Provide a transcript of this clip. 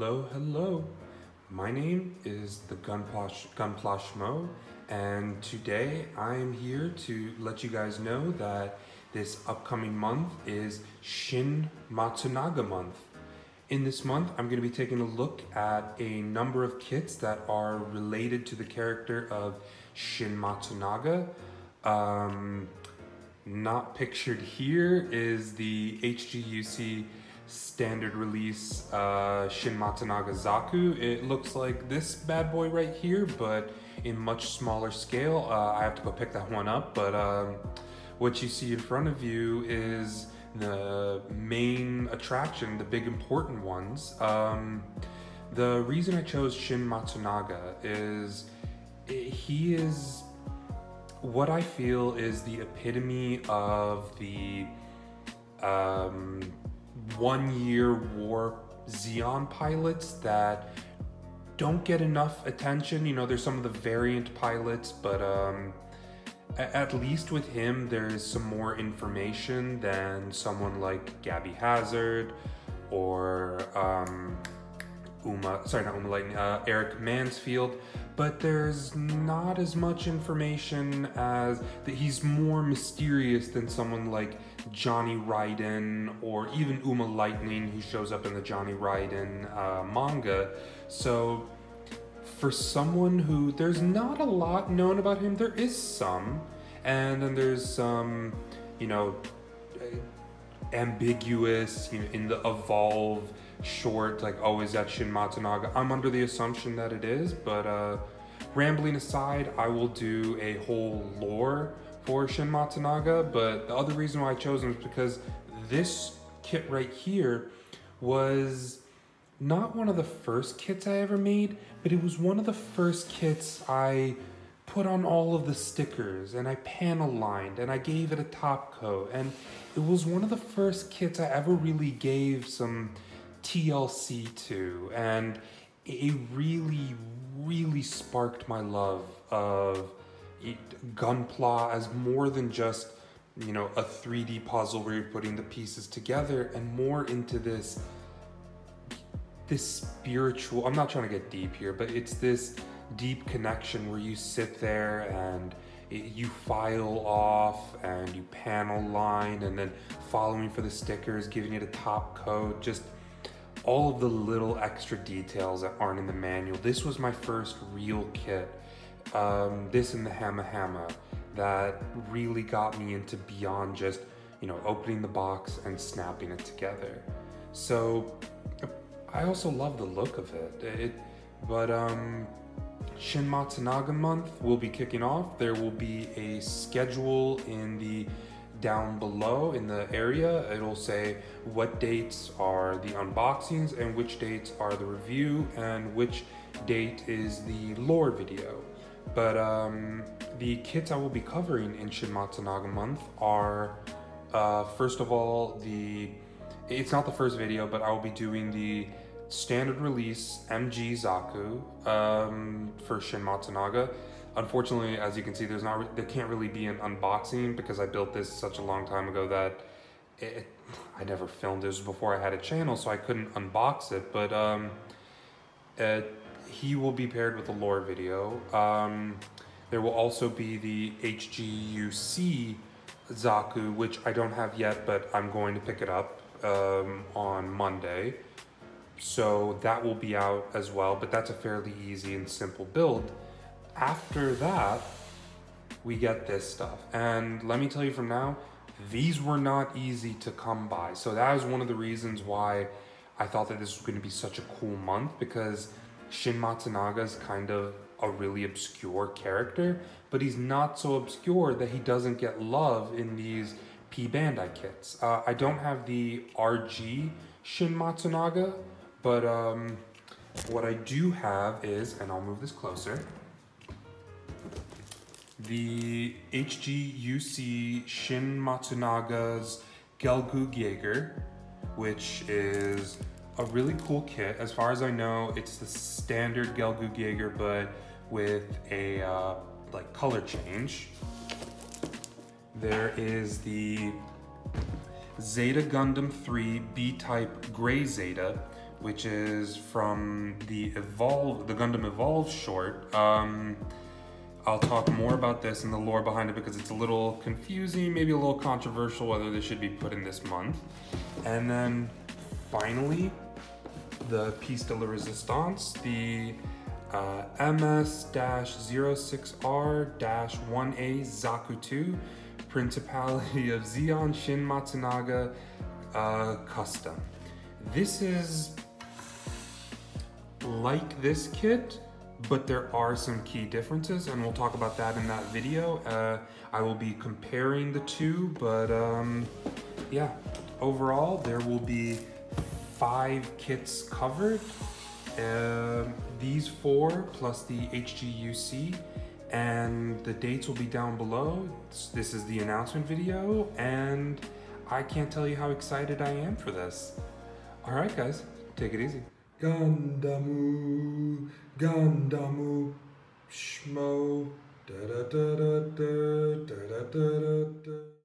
Hello, my name is the Gunpla Shmo, and today I'm here to let you guys know that this upcoming month is Shin Matsunaga month. In this month, I'm going to be taking a look at a number of kits that are related to the character of Shin Matsunaga. Not pictured here is the HGUC standard release Shin Matsunaga Zaku. It looks like this bad boy right here, but in much smaller scale. I have to go pick that one up, but what you see in front of you is the main attraction, the big important ones. The reason I chose Shin Matsunaga is he is what I feel is the epitome of the 1 year war Zeon pilots that don't get enough attention. You know, there's some of the variant pilots, but at least with him, there is some more information than someone like Gabby Hazard or Eric Mansfield, but there's not as much information as that. He's more mysterious than someone like Johnny Ryden or even Uma Lightning, who shows up in the Johnny Ryden manga. So for someone who, there's not a lot known about him. There is some, and then there's some, you know, ambiguous, you know, in the Evolve short, like, oh, is that Shin Matsunaga? I'm under the assumption that it is, but rambling aside, I will do a whole lore for Shin Matsunaga. But the other reason why I chose him is because this kit right here was not one of the first kits I ever made, but it was one of the first kits I put on all of the stickers, and I panel lined, and I gave it a top coat, and it was one of the first kits I ever really gave some TLC to, and it really, really sparked my love of Gunpla as more than just, you know, a 3D puzzle where you're putting the pieces together, and more into this spiritual, I'm not trying to get deep here, but it's this deep connection where you sit there and you file off and you panel line, and then following for the stickers, giving it a top coat, just all of the little extra details that aren't in the manual. This was my first real kit, this and the Hama Hama, that really got me into beyond just, you know, opening the box and snapping it together. So I also love the look of it. Shin Matsunaga month will be kicking off. There will be a schedule in the down below in the area. It'll say what dates are the unboxings and which dates are the review and which date is the lore video. But the kits I will be covering in Shin Matsunaga month are, first of all, it's not the first video, but I'll be doing the standard release MG Zaku for Shin Matsunaga. Unfortunately, as you can see, there can't really be an unboxing because I built this such a long time ago that I never filmed this before I had a channel, so I couldn't unbox it. But he will be paired with a lore video. There will also be the HGUC Zaku, which I don't have yet, but I'm going to pick it up on Monday. So that will be out as well, but that's a fairly easy and simple build. After that, we get this stuff. And let me tell you from now, these were not easy to come by. So that was one of the reasons why I thought that this was gonna be such a cool month, because Shin Matsunaga is kind of a really obscure character, but he's not so obscure that he doesn't get love in these P-Bandai kits. I don't have the RG Shin Matsunaga, but what I do have is, and I'll move this closer, the HGUC Shin Matsunaga's Gelgoog Jager, which is a really cool kit. As far as I know, it's the standard Gelgoog Jager, but with a like color change. There is the Zeta Gundam 3 B-Type Gray Zeta, which is from the Gundam Evolve short. I'll talk more about this and the lore behind it because it's a little confusing, maybe a little controversial whether this should be put in this month. And then finally, the piece de la resistance, the MS-06R-1A Zaku 2, Principality of Zeon, Shin Matsunaga Custom. This is like this kit, but there are some key differences, and we'll talk about that in that video. I will be comparing the two, but yeah, overall there will be 5 kits covered. These 4 plus the HGUC, and the dates will be down below. This is the announcement video, and I can't tell you how excited I am for this. All right, guys, take it easy. Gundamu, Gundamu, Shmo, da da da da da da da da da.